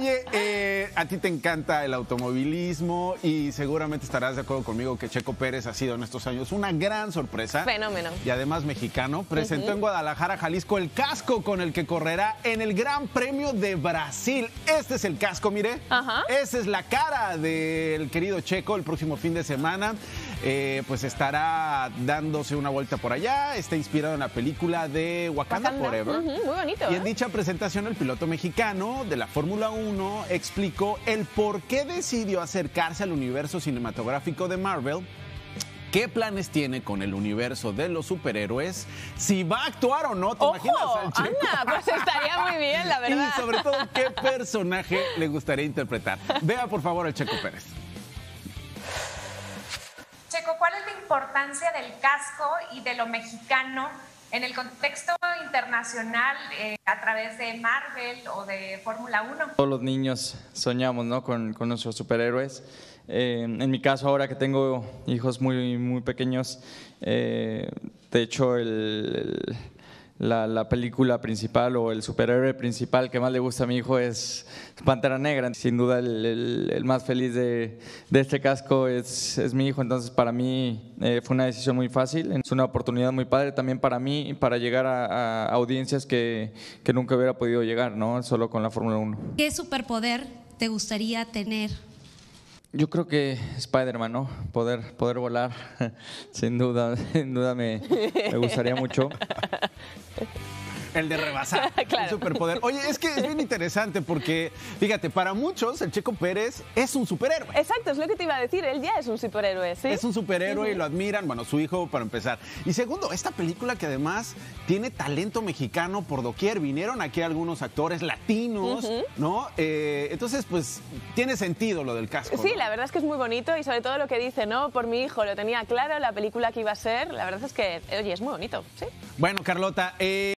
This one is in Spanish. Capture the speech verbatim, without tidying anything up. Oye, eh, a ti te encanta el automovilismo y seguramente estarás de acuerdo conmigo que Checo Pérez ha sido en estos años una gran sorpresa. Fenómeno. Y además mexicano. Presentó uh-huh. en Guadalajara, Jalisco, el casco con el que correrá en el Gran Premio de Brasil. Este es el casco, mire. Ajá. Esa es la cara del querido Checo el próximo fin de semana. Eh, pues estará dándose una vuelta por allá. Está inspirado en la película de Wakanda, Wakanda. Forever. Uh-huh. Muy bonito. Y en ¿eh? dicha presentación el piloto mexicano de la Fórmula uno explicó el por qué decidió acercarse al universo cinematográfico de Marvel, qué planes tiene con el universo de los superhéroes, si va a actuar o no. ¿Te Ojo, imaginas al Checo? Ana, pues estaría muy bien, la verdad. Y sobre todo, ¿qué personaje le gustaría interpretar? Vea, por favor, al Checo Pérez. Checo, ¿cuál es la importancia del casco y de lo mexicano en el contexto internacional eh, a través de Marvel o de Fórmula uno? Todos los niños soñamos, ¿no?, con, con nuestros superhéroes. Eh, en mi caso, ahora que tengo hijos muy, muy pequeños, eh, de hecho el, el, la, la película principal o el superhéroe principal que más le gusta a mi hijo es Pantera Negra. Sin duda el, el, el más feliz de, de este casco es, es mi hijo, entonces para mí eh, fue una decisión muy fácil. Es una oportunidad muy padre también para mí, para llegar a, a audiencias que, que nunca hubiera podido llegar, ¿no?, solo con la Fórmula uno. ¿Qué superpoder te gustaría tener? Yo creo que Spider-Man, ¿no? Poder, poder volar, sin duda, sin duda me, me gustaría mucho. El de rebasar, claro. Un superpoder. Oye, es que es bien interesante porque, fíjate, para muchos el Checo Pérez es un superhéroe. Exacto, es lo que te iba a decir, él ya es un superhéroe, ¿sí? Es un superhéroe uh-huh. y lo admiran, bueno, su hijo para empezar. Y segundo, esta película que además tiene talento mexicano por doquier, vinieron aquí algunos actores latinos, uh-huh. ¿no? Eh, entonces, pues, tiene sentido lo del casco. Sí, ¿no? La verdad es que es muy bonito y sobre todo lo que dice, ¿no? Por mi hijo, lo tenía claro, la película que iba a ser, la verdad es que, oye, es muy bonito, ¿sí? Bueno, Carlota, eh...